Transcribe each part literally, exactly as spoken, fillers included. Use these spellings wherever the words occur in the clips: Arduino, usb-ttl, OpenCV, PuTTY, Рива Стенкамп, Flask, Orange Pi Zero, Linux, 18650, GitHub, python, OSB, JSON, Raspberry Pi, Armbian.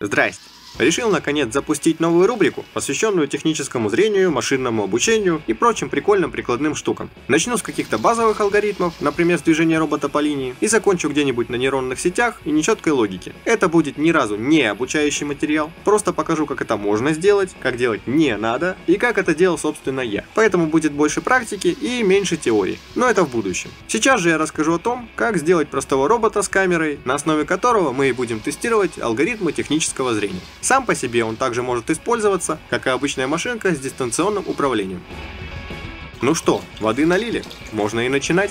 Здрасте! Решил наконец запустить новую рубрику, посвященную техническому зрению, машинному обучению и прочим прикольным прикладным штукам. Начну с каких-то базовых алгоритмов, например, с движения робота по линии, и закончу где-нибудь на нейронных сетях и нечеткой логике. Это будет ни разу не обучающий материал, просто покажу, как это можно сделать, как делать не надо и как это делал собственно я. Поэтому будет больше практики и меньше теории, но это в будущем. Сейчас же я расскажу о том, как сделать простого робота с камерой, на основе которого мы и будем тестировать алгоритмы технического зрения. Сам по себе он также может использоваться, как и обычная машинка с дистанционным управлением. Ну что, воды налили? Можно и начинать.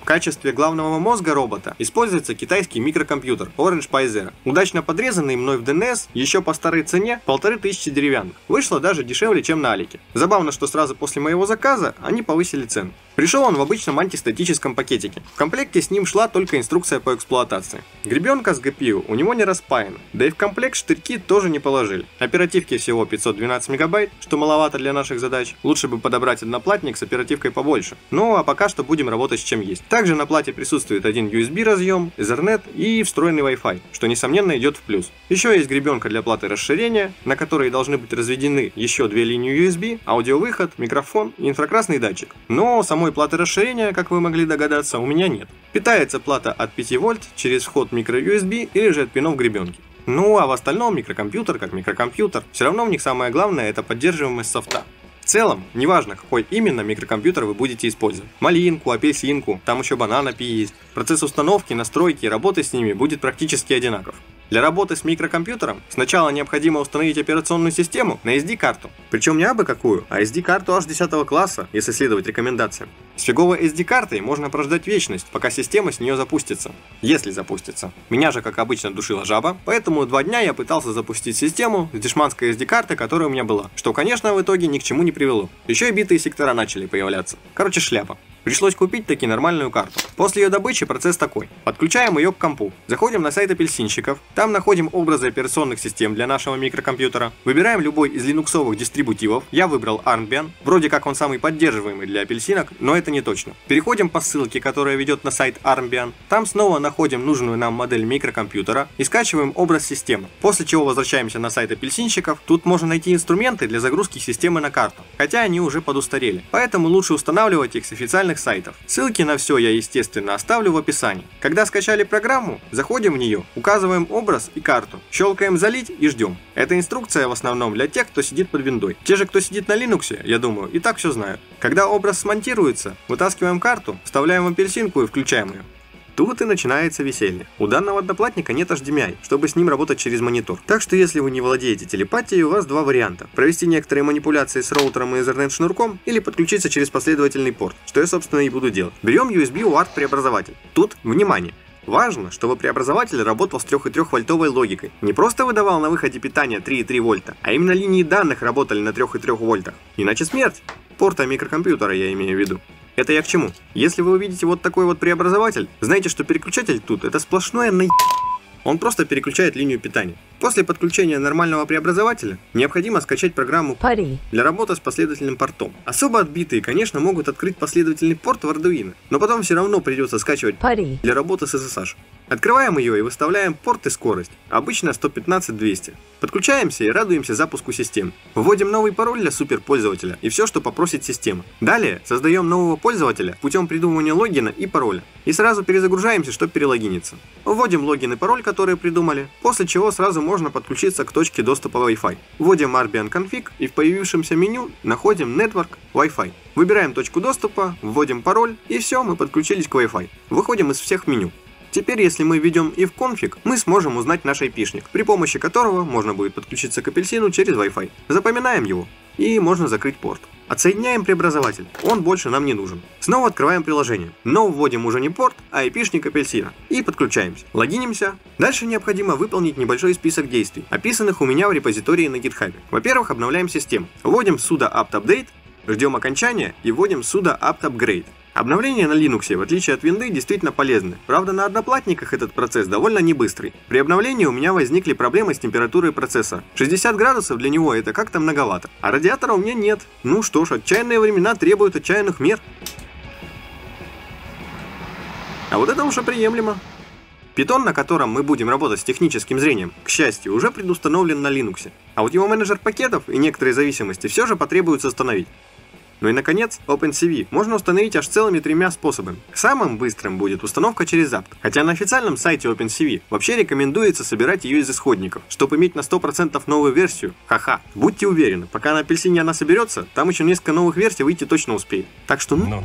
В качестве главного мозга робота используется китайский микрокомпьютер Orange Pi Zero, удачно подрезанный мной в ди эн эс еще по старой цене полторы тысячи деревянных. Вышло даже дешевле, чем на Алике. Забавно, что сразу после моего заказа они повысили цену. Пришел он в обычном антистатическом пакетике. В комплекте с ним шла только инструкция по эксплуатации. Гребенка с джи пи ю у него не распаяна, да и в комплект штырьки тоже не положили. Оперативки всего пятьсот двенадцать мегабайт, что маловато для наших задач. Лучше бы подобрать одноплатник с оперативкой побольше. Ну а пока что будем работать с чем есть. Также на плате присутствует один ю эс би разъем, Ethernet и встроенный Wi-Fi, что несомненно идет в плюс. Еще есть гребенка для платы расширения, на которой должны быть разведены еще две линии ю эс би, аудиовыход, микрофон и инфракрасный датчик. Но самой платы расширения, как вы могли догадаться, у меня нет. Питается плата от пяти вольт через вход микро ю эс би или же от пинов гребенки. Ну а в остальном микрокомпьютер как микрокомпьютер, все равно в них самое главное это поддерживаемость софта. В целом, неважно какой именно микрокомпьютер вы будете использовать. Малинку, апельсинку, там еще банан эй пи ай есть. Процесс установки, настройки и работы с ними будет практически одинаков. Для работы с микрокомпьютером сначала необходимо установить операционную систему на эс ди карту. Причем не абы какую, а эс ди карту аж десятого класса, если следовать рекомендациям. С фиговой эс ди картой можно прождать вечность, пока система с нее запустится. Если запустится. Меня же, как обычно, душила жаба, поэтому два дня я пытался запустить систему с дешманской эс ди карты, которая у меня была. Что, конечно, в итоге ни к чему не привело. Еще и битые сектора начали появляться. Короче, шляпа. Пришлось купить таки нормальную карту. После ее добычи процесс такой. Подключаем ее к компу. Заходим на сайт апельсинщиков. Там находим образы операционных систем для нашего микрокомпьютера. Выбираем любой из линуксовых дистрибутивов. Я выбрал Armbian. Вроде как он самый поддерживаемый для апельсинок, но это не точно. Переходим по ссылке, которая ведет на сайт Armbian. Там снова находим нужную нам модель микрокомпьютера и скачиваем образ системы. После чего возвращаемся на сайт апельсинщиков. Тут можно найти инструменты для загрузки системы на карту. Хотя они уже подустарели. Поэтому лучше устанавливать их с официальных сайтов. Ссылки на все я, естественно, оставлю в описании. Когда скачали программу, заходим в нее, указываем образ и карту, щелкаем «Залить» и ждем. Эта инструкция в основном для тех, кто сидит под виндой. Те же, кто сидит на Linux, я думаю, и так все знают. Когда образ смонтируется, вытаскиваем карту, вставляем в апельсинку и включаем ее. Тут и начинается веселье. У данного одноплатника нет эйч ди эм ай, чтобы с ним работать через монитор. Так что если вы не владеете телепатией, у вас два варианта. Провести некоторые манипуляции с роутером и Ethernet-шнурком, или подключиться через последовательный порт, что я собственно и буду делать. Берем ю эс би у арт преобразователь. Тут, внимание! Важно, чтобы преобразователь работал с три и три вольтовой логикой. Не просто выдавал на выходе питания три и три вольта, а именно линии данных работали на три и три вольтах. Иначе смерть! Порта микрокомпьютера я имею в виду. Это я к чему? Если вы увидите вот такой вот преобразователь, знайте, что переключатель тут это сплошное наеб... Он просто переключает линию питания. После подключения нормального преобразователя необходимо скачать программу PuTTY для работы с последовательным портом. Особо отбитые, конечно, могут открыть последовательный порт в Arduino, но потом все равно придется скачивать PuTTY для работы с эс эс аш. Открываем ее и выставляем порт и скорость, обычно сто пятнадцать двести. Подключаемся и радуемся запуску системы. Вводим новый пароль для суперпользователя и все, что попросит система. Далее создаем нового пользователя путем придумывания логина и пароля. И сразу перезагружаемся, чтобы перелогиниться. Вводим логин и пароль, которые придумали, после чего сразу можно подключиться к точке доступа Wi-Fi. Вводим Armbian config и в появившемся меню находим Network Wi-Fi. Выбираем точку доступа, вводим пароль и все, мы подключились к Wi-Fi. Выходим из всех меню. Теперь, если мы введем ай эф конфиг, мы сможем узнать наш ай пи-шник, при помощи которого можно будет подключиться к апельсину через Wi-Fi. Запоминаем его, и можно закрыть порт. Отсоединяем преобразователь, он больше нам не нужен. Снова открываем приложение, но вводим уже не порт, а ай пи-шник апельсина. И подключаемся, логинимся. Дальше необходимо выполнить небольшой список действий, описанных у меня в репозитории на гитхабе. Во-первых, обновляем систему, вводим sudo apt-update, ждем окончания и вводим sudo apt-upgrade. Обновления на Linux, в отличие от винды, действительно полезны. Правда, на одноплатниках этот процесс довольно небыстрый. При обновлении у меня возникли проблемы с температурой процессора. шестьдесят градусов для него это как-то многовато, а радиатора у меня нет. Ну что ж, отчаянные времена требуют отчаянных мер. А вот это уже приемлемо. Питон, на котором мы будем работать с техническим зрением, к счастью, уже предустановлен на Linux, а вот его менеджер пакетов и некоторые зависимости все же потребуется установить. Ну и наконец, OpenCV можно установить аж целыми тремя способами. Самым быстрым будет установка через апт, хотя на официальном сайте OpenCV вообще рекомендуется собирать ее из исходников, чтобы иметь на сто процентов новую версию, ха-ха. Будьте уверены, пока на апельсине она соберется, там еще несколько новых версий выйти точно успеет. Так что ну...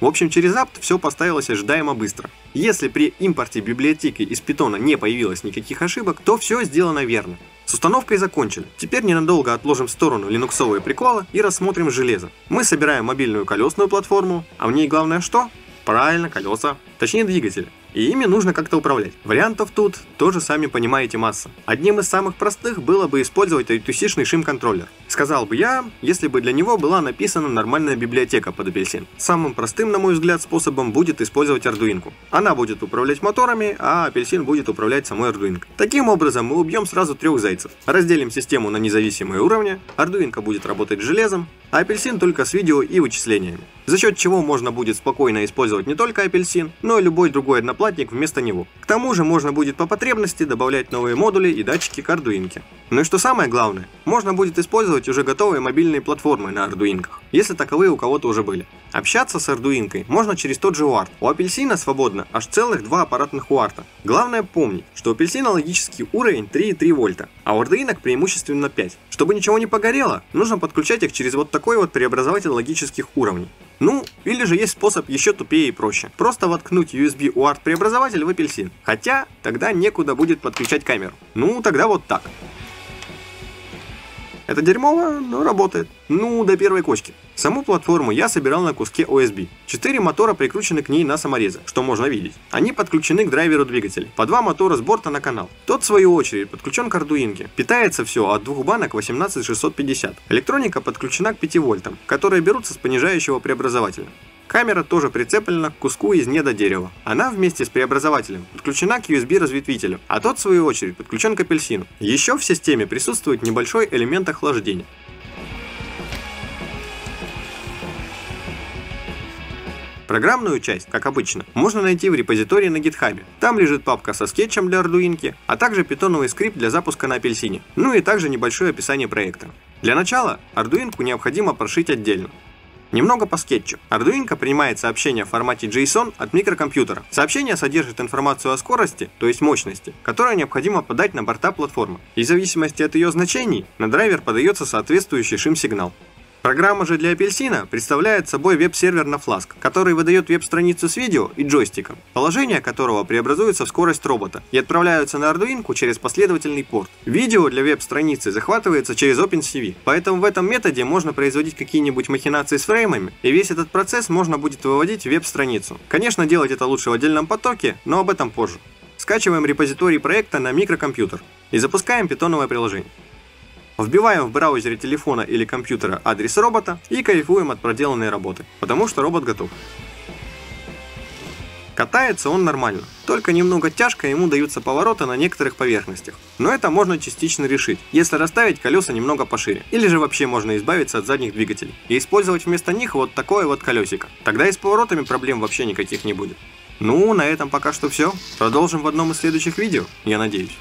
В общем, через апт все поставилось ожидаемо быстро. Если при импорте библиотеки из питона не появилось никаких ошибок, то все сделано верно. С установкой закончили. Теперь ненадолго отложим в сторону линуксовые приколы и рассмотрим железо. Мы собираем мобильную колесную платформу, а в ней главное что? Правильно, колеса. Точнее, двигатели. И ими нужно как-то управлять. Вариантов тут тоже сами понимаете масса. Одним из самых простых было бы использовать ай ту си-шный шим-контроллер. Сказал бы я, если бы для него была написана нормальная библиотека под апельсин. Самым простым, на мой взгляд, способом будет использовать Arduino. Она будет управлять моторами, а апельсин будет управлять самой Arduino. Таким образом мы убьем сразу трех зайцев. Разделим систему на независимые уровни, Arduino будет работать с железом, а апельсин только с видео и вычислениями. За счет чего можно будет спокойно использовать не только апельсин, но и любой другой одноплатник вместо него. К тому же можно будет по потребности добавлять новые модули и датчики к Arduino. Ну и что самое главное, можно будет использовать уже готовые мобильные платформы на Arduino, если таковые у кого-то уже были. Общаться с Arduino можно через тот же уарт. У апельсина свободно аж целых два аппаратных уарта. Главное помнить, что у апельсина логический уровень три и три десятых вольта, а у Arduino преимущественно пять. Чтобы ничего не погорело, нужно подключать их через вот такой вот преобразователь логических уровней. Ну, или же есть способ еще тупее и проще. Просто воткнуть ю эс би уарт преобразователь в апельсин. Хотя, тогда некуда будет подключать камеру. Ну, тогда вот так. Это дерьмово, но работает. Ну, до первой кочки. Саму платформу я собирал на куске о эс би. Четыре мотора прикручены к ней на саморезы, что можно видеть. Они подключены к драйверу двигателей. По два мотора с борта на канал. Тот, в свою очередь, подключен к Arduino. Питается все от двух банок восемнадцать шестьсот пятьдесят. Электроника подключена к пяти вольтам, которые берутся с понижающего преобразователя. Камера тоже прицеплена к куску из недодерева. Она вместе с преобразователем подключена к ю эс би-разветвителю, а тот, в свою очередь, подключен к апельсину. Еще в системе присутствует небольшой элемент охлаждения. Программную часть, как обычно, можно найти в репозитории на GitHub. Там лежит папка со скетчем для Arduino, а также питоновый скрипт для запуска на апельсине, ну и также небольшое описание проекта. Для начала Arduino необходимо прошить отдельно. Немного по скетчу. Arduino принимает сообщение в формате JSON от микрокомпьютера. Сообщение содержит информацию о скорости, то есть мощности, которую необходимо подать на борта платформы. И в зависимости от ее значений на драйвер подается соответствующий шим-сигнал. Программа же для апельсина представляет собой веб-сервер на Flask, который выдает веб-страницу с видео и джойстиком, положение которого преобразуется в скорость робота и отправляются на Arduino через последовательный порт. Видео для веб-страницы захватывается через OpenCV, поэтому в этом методе можно производить какие-нибудь махинации с фреймами, и весь этот процесс можно будет выводить в веб-страницу. Конечно, делать это лучше в отдельном потоке, но об этом позже. Скачиваем репозиторий проекта на микрокомпьютер и запускаем питоновое приложение. Вбиваем в браузере телефона или компьютера адрес робота и кайфуем от проделанной работы, потому что робот готов. Катается он нормально, только немного тяжко ему даются повороты на некоторых поверхностях, но это можно частично решить, если расставить колеса немного пошире, или же вообще можно избавиться от задних двигателей и использовать вместо них вот такое вот колесико, тогда и с поворотами проблем вообще никаких не будет. Ну, на этом пока что все, продолжим в одном из следующих видео, я надеюсь.